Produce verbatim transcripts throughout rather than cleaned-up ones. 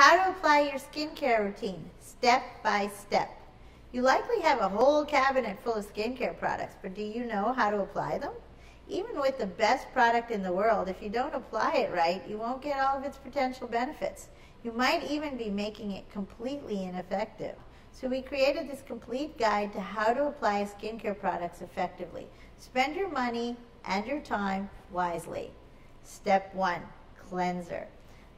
how to apply your skincare routine step by step. You likely have a whole cabinet full of skincare products, but do you know how to apply them? Even with the best product in the world, if you don't apply it right, you won't get all of its potential benefits. You might even be making it completely ineffective. So we created this complete guide to how to apply skincare products effectively. Spend your money and your time wisely. Step one, cleanser.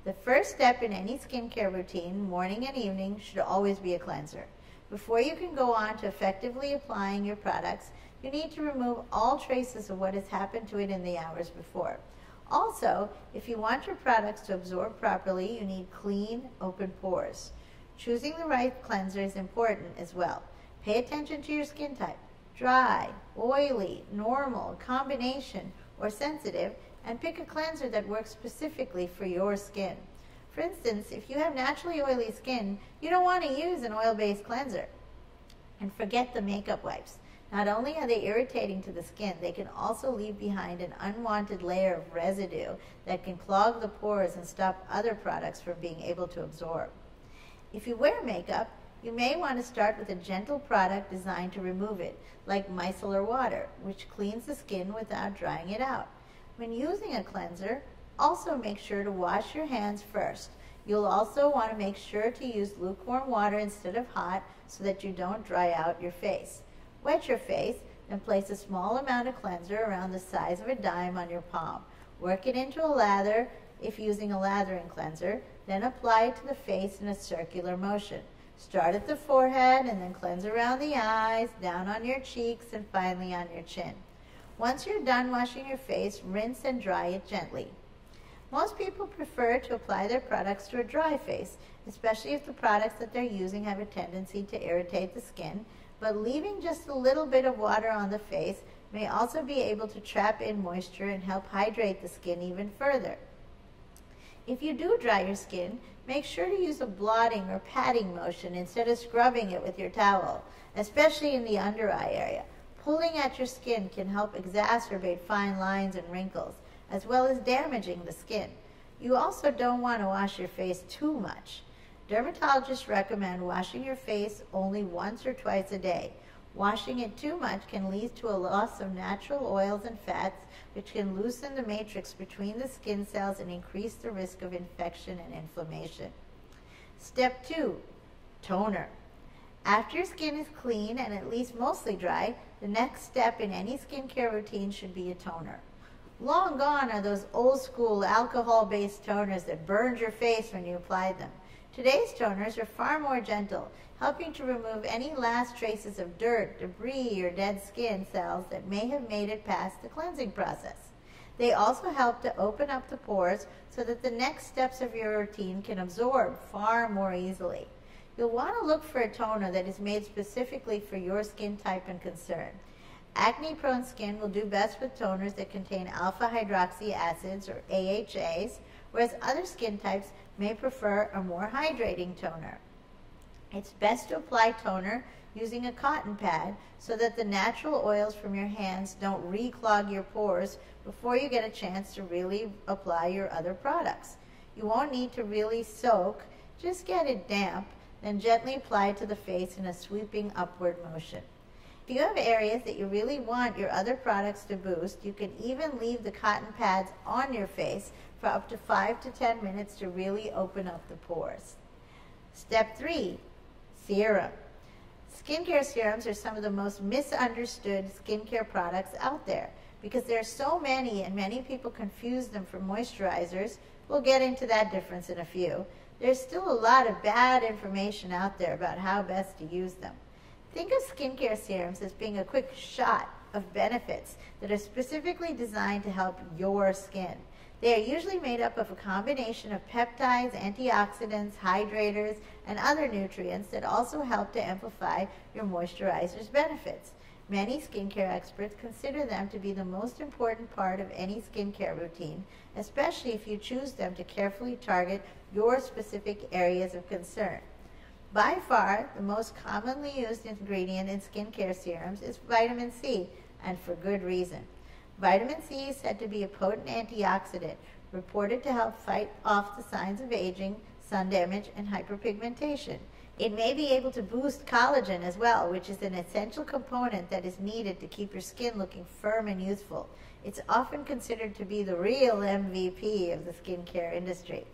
The first step in any skincare routine, morning and evening, should always be a cleanser. Before you can go on to effectively applying your products, you need to remove all traces of what has happened to it in the hours before. Also, if you want your products to absorb properly, you need clean, open pores. Choosing the right cleanser is important as well. Pay attention to your skin type. Dry, oily, normal, combination, or sensitive, and pick a cleanser that works specifically for your skin. For instance, if you have naturally oily skin, you don't want to use an oil-based cleanser. And forget the makeup wipes. Not only are they irritating to the skin, they can also leave behind an unwanted layer of residue that can clog the pores and stop other products from being able to absorb. If you wear makeup, you may want to start with a gentle product designed to remove it, like micellar water, which cleans the skin without drying it out. When using a cleanser, also make sure to wash your hands first. You'll also want to make sure to use lukewarm water instead of hot so that you don't dry out your face. Wet your face, then place a small amount of cleanser around the size of a dime on your palm. Work it into a lather if using a lathering cleanser, then apply it to the face in a circular motion. Start at the forehead and then cleanse around the eyes, down on your cheeks, and finally on your chin. Once you're done washing your face, rinse and dry it gently. Most people prefer to apply their products to a dry face, especially if the products that they're using have a tendency to irritate the skin, but leaving just a little bit of water on the face may also be able to trap in moisture and help hydrate the skin even further. If you do dry your skin, make sure to use a blotting or patting motion instead of scrubbing it with your towel, especially in the under eye area. Pulling at your skin can help exacerbate fine lines and wrinkles, as well as damaging the skin. You also don't want to wash your face too much. Dermatologists recommend washing your face only once or twice a day. Washing it too much can lead to a loss of natural oils and fats, which can loosen the matrix between the skin cells and increase the risk of infection and inflammation. Step two, toner. After your skin is clean and at least mostly dry, the next step in any skincare routine should be a toner. Long gone are those old-school alcohol-based toners that burned your face when you applied them. Today's toners are far more gentle, helping to remove any last traces of dirt, debris, or dead skin cells that may have made it past the cleansing process. They also help to open up the pores so that the next steps of your routine can absorb far more easily. You'll want to look for a toner that is made specifically for your skin type and concern. Acne-prone skin will do best with toners that contain alpha-hydroxy acids, or A H As, whereas other skin types may prefer a more hydrating toner. It's best to apply toner using a cotton pad so that the natural oils from your hands don't re-clog your pores before you get a chance to really apply your other products. You won't need to really soak, just get it damp, then gently apply it to the face in a sweeping upward motion. If you have areas that you really want your other products to boost, you can even leave the cotton pads on your face for up to five to ten minutes to really open up the pores. Step three, serum. Skincare serums are some of the most misunderstood skincare products out there because there are so many, and many people confuse them for moisturizers. We'll get into that difference in a few. There's still a lot of bad information out there about how best to use them. Think of skincare serums as being a quick shot of benefits that are specifically designed to help your skin. They are usually made up of a combination of peptides, antioxidants, hydrators, and other nutrients that also help to amplify your moisturizer's benefits. Many skincare experts consider them to be the most important part of any skincare routine, especially if you choose them to carefully target your specific areas of concern. By far, the most commonly used ingredient in skincare serums is vitamin C, and for good reason. Vitamin C is said to be a potent antioxidant, reported to help fight off the signs of aging, sun damage, and hyperpigmentation. It may be able to boost collagen as well, which is an essential component that is needed to keep your skin looking firm and youthful. It's often considered to be the real M V P of the skincare industry.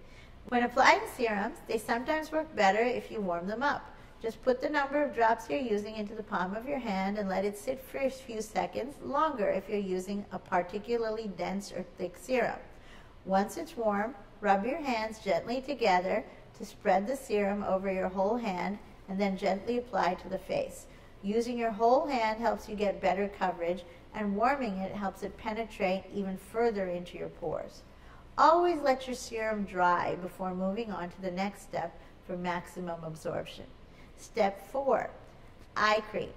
When applying serums, they sometimes work better if you warm them up. Just put the number of drops you're using into the palm of your hand and let it sit for a few seconds longer if you're using a particularly dense or thick serum. Once it's warm, rub your hands gently together to spread the serum over your whole hand and then gently apply to the face. Using your whole hand helps you get better coverage, and warming it helps it penetrate even further into your pores. Always let your serum dry before moving on to the next step for maximum absorption. Step four, eye cream.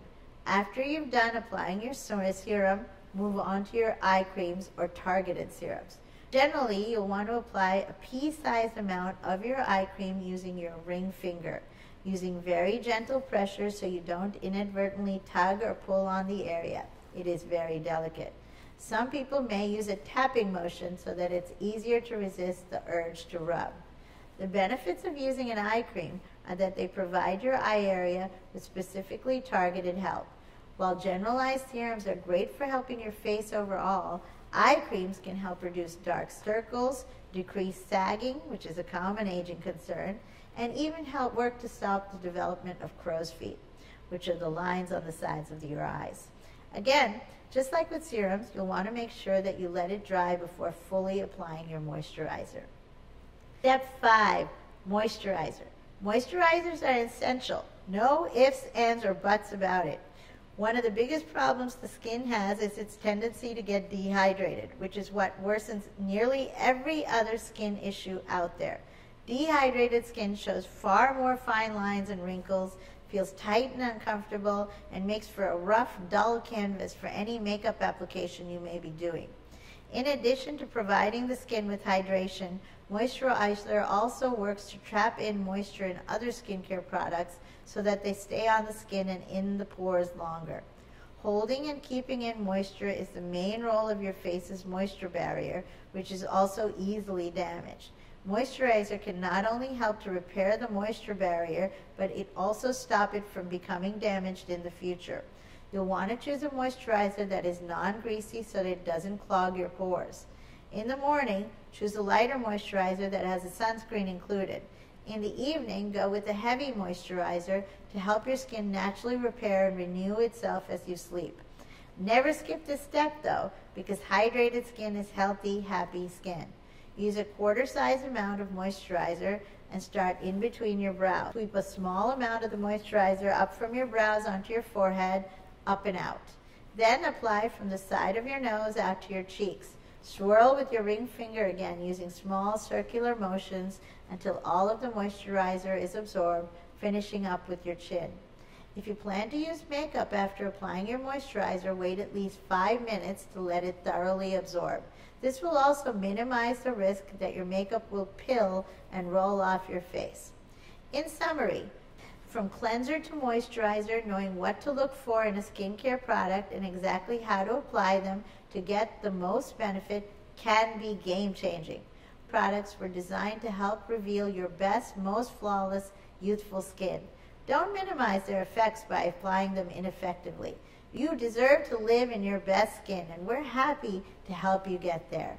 After you've done applying your serum, move on to your eye creams or targeted serums. Generally, you'll want to apply a pea-sized amount of your eye cream using your ring finger, using very gentle pressure so you don't inadvertently tug or pull on the area. It is very delicate. Some people may use a tapping motion so that it's easier to resist the urge to rub. The benefits of using an eye cream are that they provide your eye area with specifically targeted help. While generalized serums are great for helping your face overall, eye creams can help reduce dark circles, decrease sagging, which is a common aging concern, and even help work to stop the development of crow's feet, which are the lines on the sides of your eyes. Again, just like with serums, you'll want to make sure that you let it dry before fully applying your moisturizer. Step five, moisturizer. Moisturizers are essential. No ifs, ands, or buts about it. One of the biggest problems the skin has is its tendency to get dehydrated, which is what worsens nearly every other skin issue out there. Dehydrated skin shows far more fine lines and wrinkles, feels tight and uncomfortable, and makes for a rough, dull canvas for any makeup application you may be doing. In addition to providing the skin with hydration, moisturizer also works to trap in moisture in other skincare products so that they stay on the skin and in the pores longer. Holding and keeping in moisture is the main role of your face's moisture barrier, which is also easily damaged. Moisturizer can not only help to repair the moisture barrier, but it also stops it from becoming damaged in the future. You'll want to choose a moisturizer that is non-greasy so that it doesn't clog your pores. In the morning, choose a lighter moisturizer that has a sunscreen included. In the evening, go with a heavy moisturizer to help your skin naturally repair and renew itself as you sleep. Never skip this step though, because hydrated skin is healthy, happy skin. Use a quarter-sized amount of moisturizer and start in between your brows. Sweep a small amount of the moisturizer up from your brows onto your forehead, up and out. Then apply from the side of your nose out to your cheeks. Swirl with your ring finger again using small circular motions until all of the moisturizer is absorbed, finishing up with your chin. If you plan to use makeup after applying your moisturizer, wait at least five minutes to let it thoroughly absorb. This will also minimize the risk that your makeup will pill and roll off your face. In summary, from cleanser to moisturizer, knowing what to look for in a skincare product and exactly how to apply them to get the most benefit can be game-changing. Products were designed to help reveal your best, most flawless, youthful skin. Don't minimize their effects by applying them ineffectively. You deserve to live in your best skin, and we're happy to help you get there.